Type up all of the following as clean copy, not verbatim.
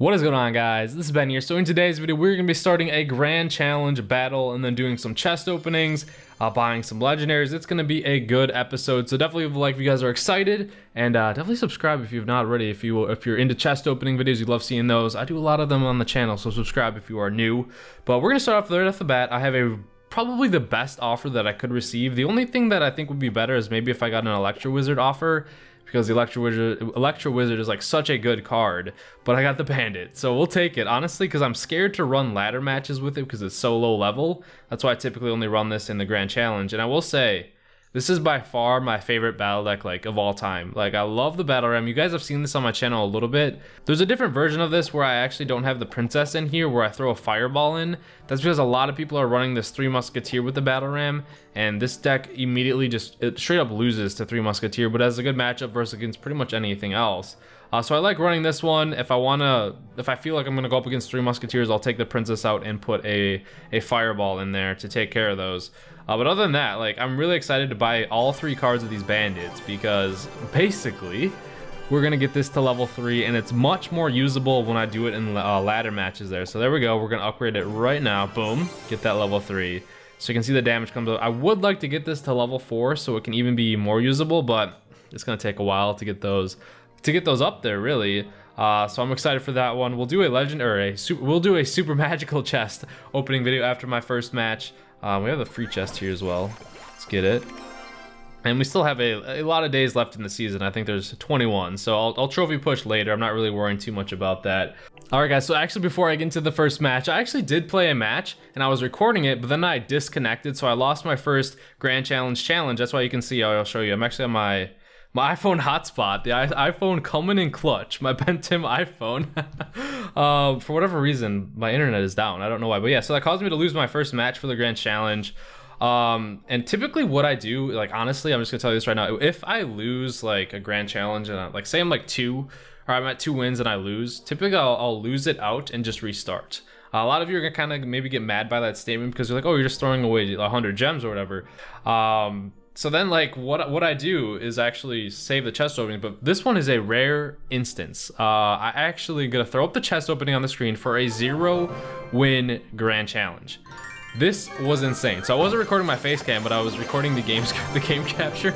What is going on, guys? This is Ben here. So in today's video, we're going to be starting a Grand Challenge battle and then doing some chest openings, buying some legendaries. It's going to be a good episode, so definitely leave a like if you guys are excited, and definitely subscribe if you've not already. If you're into chest opening videos, you'd love seeing those. I do a lot of them on the channel, so subscribe if you are new. But we're going to start off right off the bat. I have probably the best offer that I could receive. The only thing that I think would be better is maybe if I got an Electro Wizard offer, because the Electro Wizard is like such a good card, but I got the Bandit. So we'll take it, honestly, because I'm scared to run ladder matches with it because it's so low level. That's why I typically only run this in the Grand Challenge. And I will say, this is by far my favorite battle deck of all time. I love the Battle Ram. You guys have seen this on my channel a little bit. There's a different version of this where I actually don't have the Princess in here, where I throw a Fireball in. That's because a lot of people are running this Three Musketeer with the Battle Ram, and this deck immediately it straight up loses to Three Musketeer, but has a good matchup versus against pretty much anything else. So I like running this one. If I feel like I'm gonna go up against Three Musketeers, I'll take the Princess out and put a Fireball in there to take care of those. But other than that, I'm really excited to buy all three cards of these Bandits, because basically we're gonna get this to level 3, and it's much more usable when I do it in ladder matches there. So there we go. We're gonna upgrade it right now. Boom, get that level 3. So you can see the damage comes up. I would like to get this to level 4 so it can even be more usable, but it's gonna take a while to get those. Up there, really. So I'm excited for that one. We'll do a super magical chest opening video after my first match. We have the free chest here as well. Let's get it. And we still have a lot of days left in the season. I think there's 21, so I'll trophy push later. I'm not really worrying too much about that. All right, guys, so actually before I get into the first match, I actually did play a match, and I was recording it, but then I disconnected, so I lost my first Grand Challenge. That's why you can see, I'll show you, I'm actually on my iPhone hotspot, the iPhone coming in clutch, my Ben Tim iPhone. For whatever reason, my internet is down. I don't know why, but yeah, so that caused me to lose my first match for the Grand Challenge. And typically what I do, honestly, I'm just gonna tell you this right now, if I lose a Grand Challenge, and say I'm I'm at 2 wins and I lose, typically I'll lose it out and just restart. A lot of you are gonna kind of maybe get mad by that statement, because you're like, oh, you're just throwing away 100 gems or whatever. So then what I do is actually save the chest opening, but this one is a rare instance. I actually gonna throw up the chest opening on the screen for a 0-win Grand Challenge. This was insane. So I wasn't recording my face cam, but I was recording the game capture.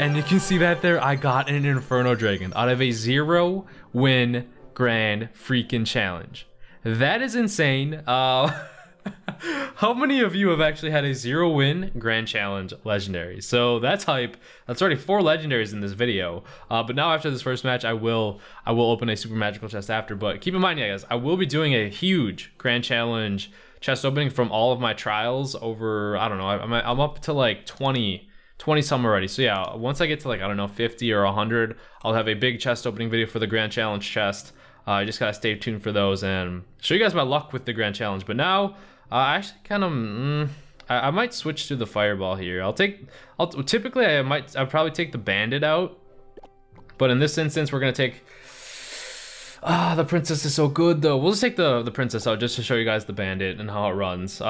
And you can see that there, I got an Inferno Dragon out of a 0-win Grand freaking Challenge. That is insane. How many of you have actually had a 0-win Grand Challenge legendary? So that's hype. That's already 4 legendaries in this video. But now after this first match, I will open a super magical chest after. But keep in mind, guys, I will be doing a huge Grand Challenge chest opening from all of my trials over, I don't know, I'm up to 20 some already. So yeah, once I get to 50 or 100, I'll have a big chest opening video for the Grand Challenge chest. I just gotta stay tuned for those and show you guys my luck with the Grand Challenge. But now, I actually kind of, I might switch to the Fireball here. Typically I'll probably take the Bandit out, but in this instance we're gonna take, the Princess is so good though. We'll just take the Princess out just to show you guys the Bandit and how it runs.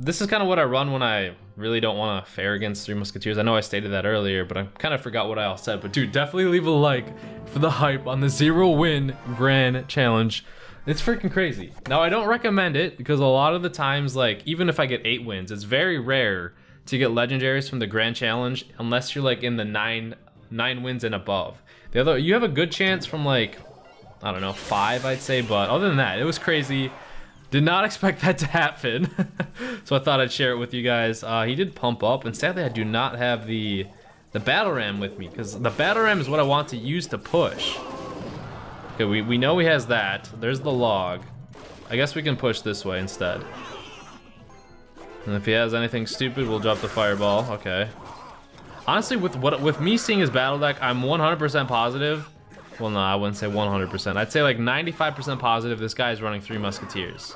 This is kind of what I run when I really don't want to fare against Three Musketeers. I know I stated that earlier, but I kind of forgot what I all said. But dude, definitely leave a like for the hype on the 0-win Grand Challenge. It's freaking crazy. Now, I don't recommend it because a lot of the times, even if I get 8 wins, it's very rare to get legendaries from the Grand Challenge unless you're in the 9 wins and above. You have a good chance from I don't know, 5, I'd say, but other than that, it was crazy. Did not expect that to happen. So I thought I'd share it with you guys. He did pump up, and sadly I do not have the Battle Ram with me, because the Battle Ram is what I want to use to push. Okay, we know he has that. There's the Log. I guess we can push this way instead. And if he has anything stupid, we'll drop the Fireball. Okay. Honestly, with me seeing his battle deck, I'm 100% positive. Well, no, I wouldn't say 100%. I'd say 95% positive this guy is running Three Musketeers.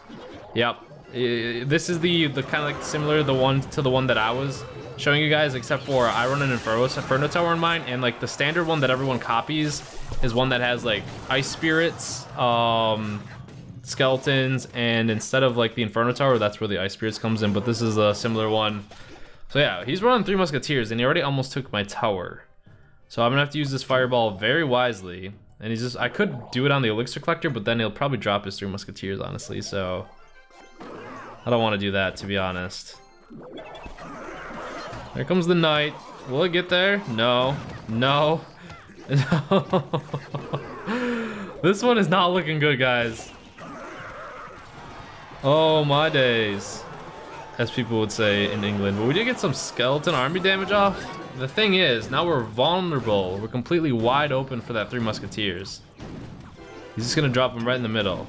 Yep. This is the kind of similar the one that I was showing you guys, except for I run an Inferno Tower in mine, and the standard one that everyone copies is one that has Ice Spirits, Skeletons, and instead of the Inferno Tower, that's where the Ice Spirits comes in, but this is a similar one. So yeah, he's running Three Musketeers, and he already almost took my tower. So I'm gonna have to use this Fireball very wisely. And he's just, I could do it on the Elixir Collector, but then he'll probably drop his Three Musketeers, honestly, so I don't want to do that, to be honest. There comes the Knight. Will it get there? No. No. No. This one is not looking good, guys. Oh my days, as people would say in England. But we did get some Skeleton Army damage off. The thing is, now we're vulnerable. We're completely wide open for that Three Musketeers. He's just gonna drop him right in the middle.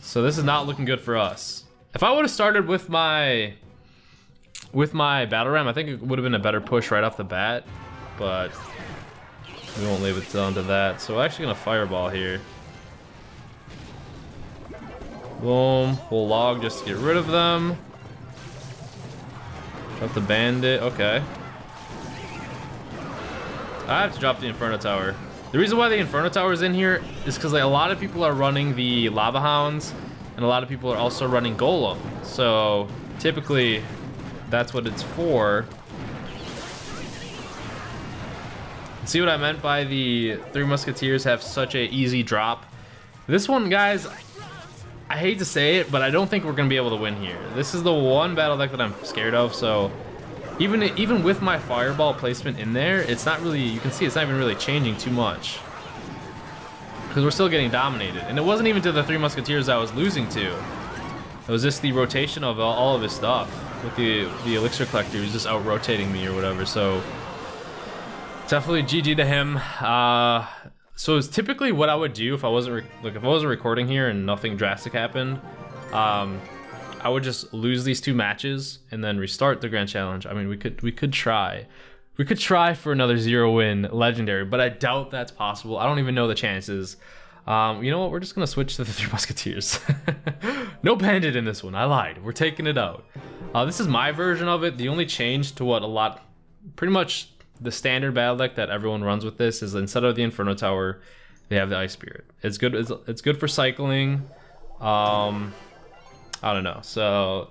So this is not looking good for us. If I would have started with my Battle Ram, I think it would have been a better push right off the bat, but we won't leave it down to that. So we're actually gonna Fireball here. Boom, we'll Log just to get rid of them. Drop the Bandit, okay. I have to drop the Inferno Tower. The reason why the Inferno Tower is in here is because a lot of people are running the Lava Hounds, and a lot of people are also running Golem. So typically, that's what it's for. See what I meant by the Three Musketeers have such an easy drop? This one, guys, I hate to say it, but I don't think we're gonna be able to win here. This is the one battle deck that I'm scared of, so even with my Fireball placement in there, it's not really, you can see it's not even really changing too much, because we're still getting dominated. And it wasn't even to the Three Musketeers I was losing to. It was just the rotation of all of his stuff with the Elixir Collector. He was just out rotating me or whatever, so definitely GG to him. So it's typically what I would do if I wasn't recording here and nothing drastic happened. I would just lose these two matches and then restart the Grand Challenge. I mean, we could try for another 0-win legendary, but I doubt that's possible. I don't even know the chances. You know what? We're just gonna switch to the Three Musketeers. No Bandit in this one. I lied. We're taking it out. This is my version of it. The only change to what pretty much the standard battle deck that everyone runs with this is instead of the Inferno Tower, they have the Ice Spirit. It's good. It's good for cycling. I don't know. So,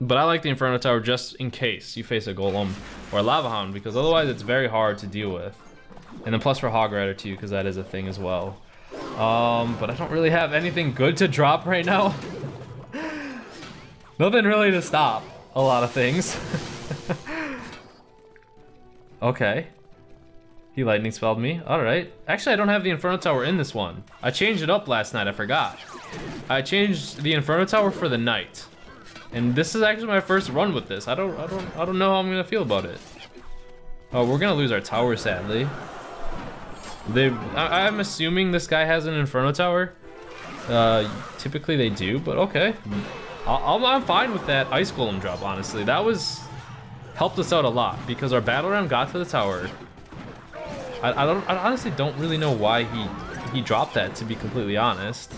but I like the Inferno Tower just in case you face a Golem or a Lava Hound, because otherwise it's very hard to deal with. And then plus for Hog Rider too, because that is a thing as well. But I don't really have anything good to drop right now. Nothing really to stop a lot of things. Okay, he Lightning Spelled me, all right. Actually, I don't have the Inferno Tower in this one. I changed it up last night, I forgot. I changed the Inferno Tower for the Knight. And this is actually my first run with this. I don't know how I'm gonna feel about it. Oh, we're gonna lose our tower, sadly. I'm assuming this guy has an Inferno Tower. Typically they do, but okay. I'm fine with that Ice Golem drop, honestly. That was, helped us out a lot because our Battle Ram got to the tower. I honestly don't really know why he dropped that, to be completely honest.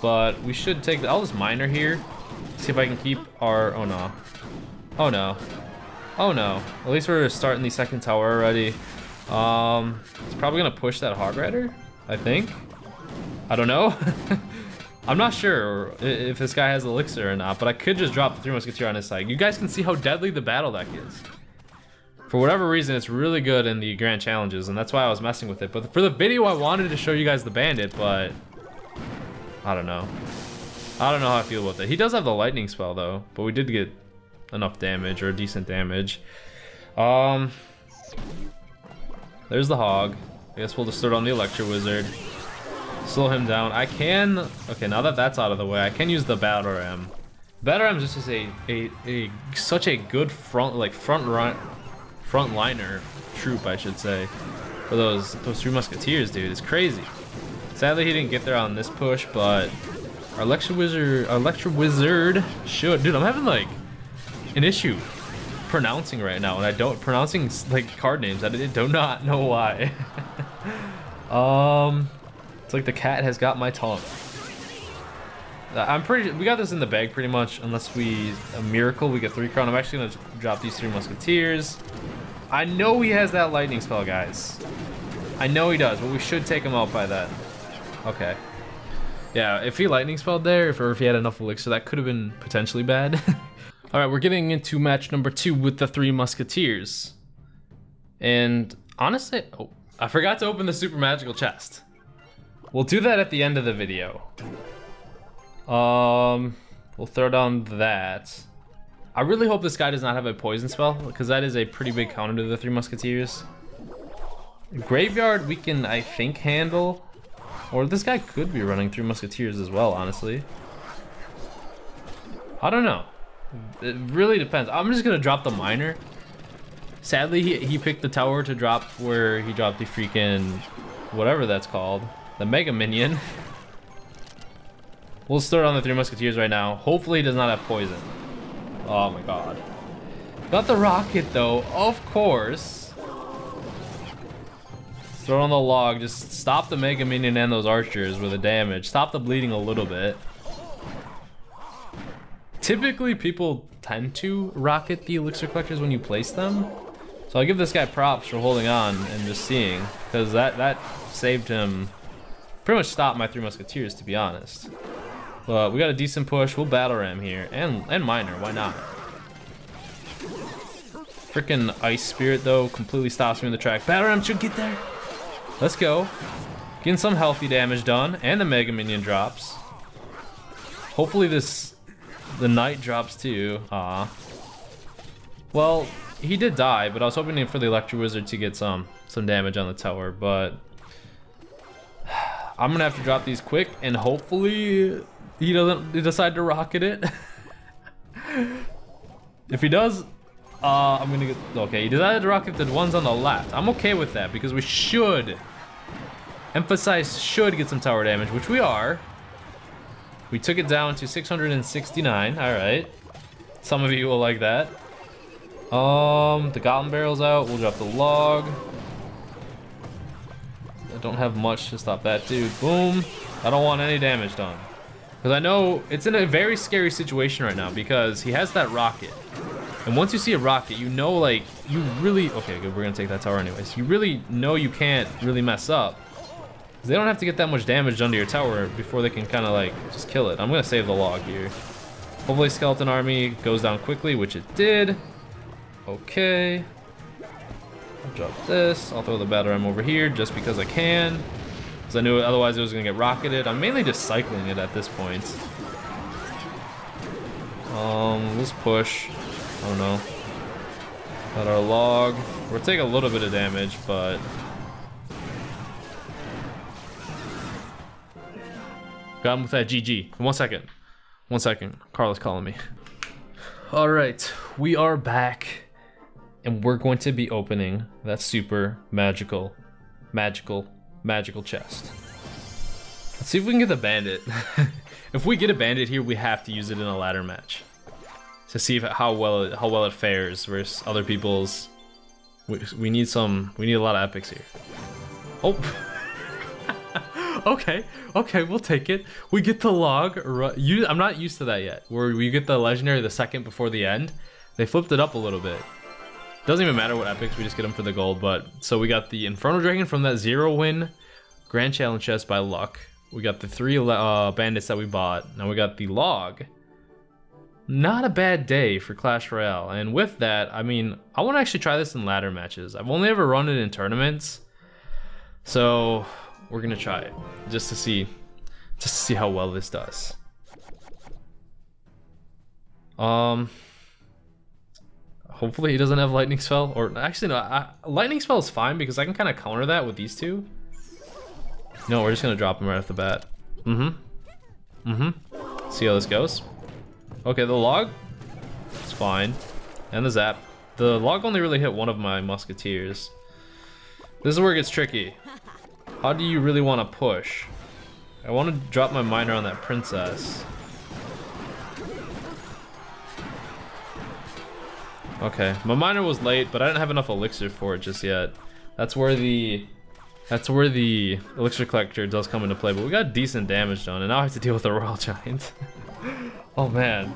But we should take the Eldest Miner here. See if I can keep our, oh no. Oh no. Oh no. At least we're starting the second tower already. It's probably gonna push that Hog Rider, I think. I don't know. I'm not sure if this guy has Elixir or not, but I could just drop the Three Musketeer on his side. You guys can see how deadly the battle deck is. For whatever reason, it's really good in the Grand Challenges, and that's why I was messing with it. But for the video, I wanted to show you guys the Bandit, but I don't know. I don't know how I feel about that. He does have the Lightning Spell, though, but we did get enough damage, or decent damage. There's the Hog. I guess we'll just throw it on the Electro Wizard. Slow him down. I can, okay, now that that's out of the way, I can use the Battle Ram. Battle Ram is just such a good frontliner troop, I should say, for those Three Musketeers, dude. It's crazy. Sadly, he didn't get there on this push, but our Electro Wizard should. Dude, I'm having like an issue pronouncing right now, and I don't pronouncing like card names. I do not know why. It's like the cat has got my tongue. We got this in the bag pretty much, unless a miracle, we get 3 crown. I'm actually gonna drop these Three Musketeers. I know he has that Lightning Spell, guys. I know he does, but we should take him out by that. Okay. Yeah, if he Lightning Spelled there, or if he had enough Elixir, that could have been potentially bad. All right, we're getting into match number 2 with the Three Musketeers. And honestly, oh, I forgot to open the super magical chest. We'll do that at the end of the video. We'll throw down that. I really hope this guy does not have a poison spell, because that is a pretty big counter to the Three Musketeers. Graveyard we can, I think, handle. Or this guy could be running Three Musketeers as well, honestly. I don't know. It really depends. I'm just going to drop the Miner. Sadly, he picked the tower to drop where he dropped the freaking... whatever that's called. The Mega Minion. We'll start on the Three Musketeers right now. Hopefully he does not have poison. Oh my god. Got the Rocket though, of course. Throw on the Log, just stop the Mega Minion and those archers with the damage. Stop the bleeding a little bit. Typically people tend to rocket the Elixir Collectors when you place them. So I'll give this guy props for holding on and just seeing, because that saved him. Pretty much stopped my Three Musketeers, to be honest. But we got a decent push. We'll Battle Ram here. And Miner, why not? Freaking Ice Spirit, though, completely stops me in the track. Battle Ram should get there. Let's go. Getting some healthy damage done. And the Mega Minion drops. Hopefully the Knight drops too. Aw. Well, he did die, but I was hoping for the Electro Wizard to get some damage on the tower, but... I'm gonna have to drop these quick, and hopefully he doesn't decide to rocket it. If he does, I'm gonna get... Okay, he decided to rocket the ones on the left. I'm okay with that, because we should, emphasize should, get some tower damage, which we are. We took it down to 669, alright. Some of you will like that. The Golem Barrel's out, we'll drop the Log. Don't have much to stop that dude. Boom. I don't want any damage done, because I know it's in a very scary situation right now, because he has that Rocket, and once you see a Rocket, you know, like, you really... Okay, good, we're gonna take that tower anyways. You really know you can't really mess up, because they don't have to get that much damage done to your tower before they can kind of like just kill it. I'm gonna save the Log here. Hopefully Skeleton Army goes down quickly, which it did. Okay, I'll drop this. I'll throw the Battle Ram over here just because I can, because I knew otherwise it was going to get rocketed. I'm mainly just cycling it at this point. Let's push. Oh no. Got our Log. We're taking a little bit of damage, but... Got him with that GG. One second. Carla's calling me. Alright, we are back. And we're going to be opening that super magical chest. Let's see if we can get the Bandit. If we get a Bandit here, we have to use it in a ladder match to see if, how well it fares versus other people's. We need a lot of epics here. Oh. okay, we'll take it. We get the Log. I'm not used to that yet. Where we get the legendary the second before the end. They flipped it up a little bit. Doesn't even matter what epics, we just get them for the gold. But so we got the Inferno Dragon from that 0-win Grand Challenge chest by luck. We got the 3 bandits that we bought. Now we got the Log. Not a bad day for Clash Royale. And with that, I mean, I want to actually try this in ladder matches. I've only ever run it in tournaments, so we're gonna try it just to see how well this does. Hopefully he doesn't have Lightning Spell, or actually no, Lightning Spell is fine because I can kind of counter that with these two. No, we're just gonna drop him right off the bat. See how this goes. Okay, the Log, it's fine, and the Zap. The Log only really hit one of my Musketeers. This is where it gets tricky. How do you really want to push? I want to drop my Miner on that Princess. Okay, my Miner was late, but I didn't have enough elixir for it just yet. That's where the Elixir Collector does come into play, but we got decent damage done, and now I have to deal with the Royal Giant. Oh man.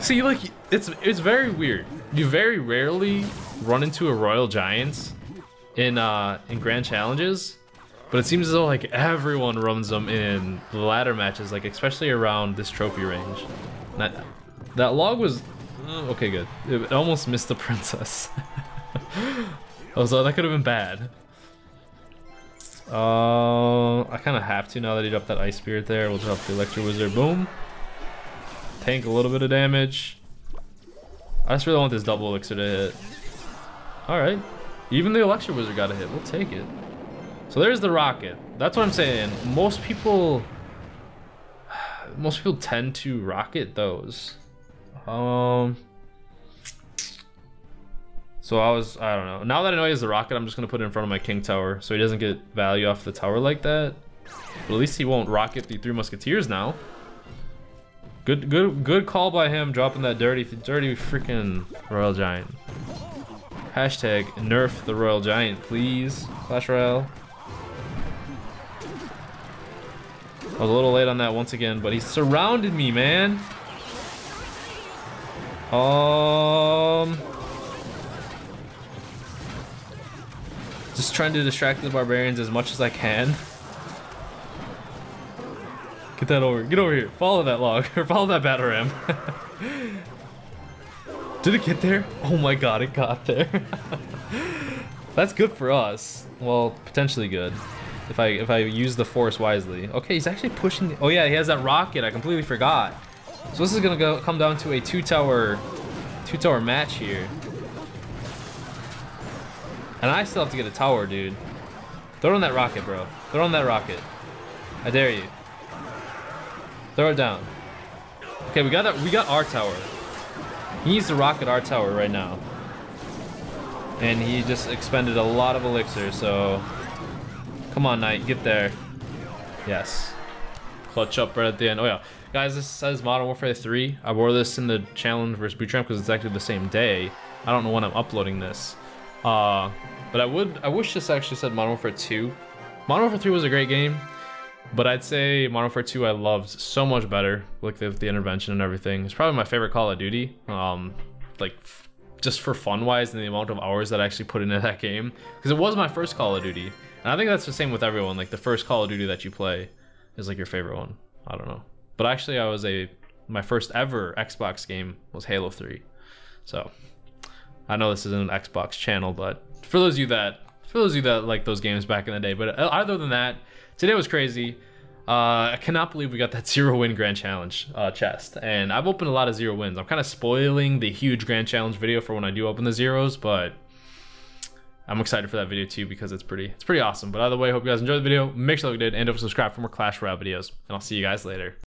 See, like, it's very weird. You very rarely run into a Royal Giant in Grand Challenges, but it seems as though like everyone runs them in the ladder matches, like especially around this trophy range. That Log was... Okay, good. It almost missed the Princess. Oh, so that could have been bad. I kind of have to now that he dropped that Ice Spirit there. We'll drop the Electro Wizard. Boom. Tank a little bit of damage. I just really want this double Elixir to hit. Alright. Even the Electro Wizard got a hit. We'll take it. So there's the Rocket. That's what I'm saying. Most people tend to Rocket those. So I don't know. Now that I know he has the Rocket, I'm just going to put it in front of my King Tower so he doesn't get value off the tower like that. But at least he won't Rocket the Three Musketeers now. Good call by him dropping that dirty freaking Royal Giant. Hashtag nerf the Royal Giant, please. Clash Royale. I was a little late on that once again, but he surrounded me, man. Just trying to distract the barbarians as much as I can. Get that over. Get over here. Follow that log. Or follow that battle ram. Did it get there? Oh my god, it got there. That's good for us. Well, potentially good. If I use the force wisely. Okay, he's actually pushing the, oh yeah, he has that rocket. I completely forgot. So this is gonna come down to a two tower match here. And I still have to get a tower, dude. Throw on that rocket, bro. Throw on that rocket. I dare you. Throw it down. Okay, we got our tower. He needs to rocket our tower right now. And he just expended a lot of elixir, so come on, Knight, get there. Yes. Clutch up right at the end. Oh yeah. Guys, this says Modern Warfare 3. I wore this in the challenge versus bootcamp because it's actually the same day. I don't know when I'm uploading this. But I wish this actually said Modern Warfare 2. Modern Warfare 3 was a great game, but I'd say Modern Warfare 2 I loved so much better, like the intervention and everything. It's probably my favorite Call of Duty, like just for fun wise and the amount of hours that I actually put into that game, because it was my first Call of Duty, and I think that's the same with everyone. Like the first Call of Duty that you play is like your favorite one. I don't know, but actually my first ever Xbox game was Halo 3, so. I know this isn't an Xbox channel, but for those of you that like those games back in the day. But other than that, today was crazy. I cannot believe we got that 0-win Grand Challenge chest, and I've opened a lot of 0 wins. I'm kind of spoiling the huge Grand Challenge video for when I do open the 0s, but I'm excited for that video too because it's pretty awesome. But either way, hope you guys enjoyed the video. Make sure you did, and don't forget to subscribe for more Clash Royale videos, and I'll see you guys later.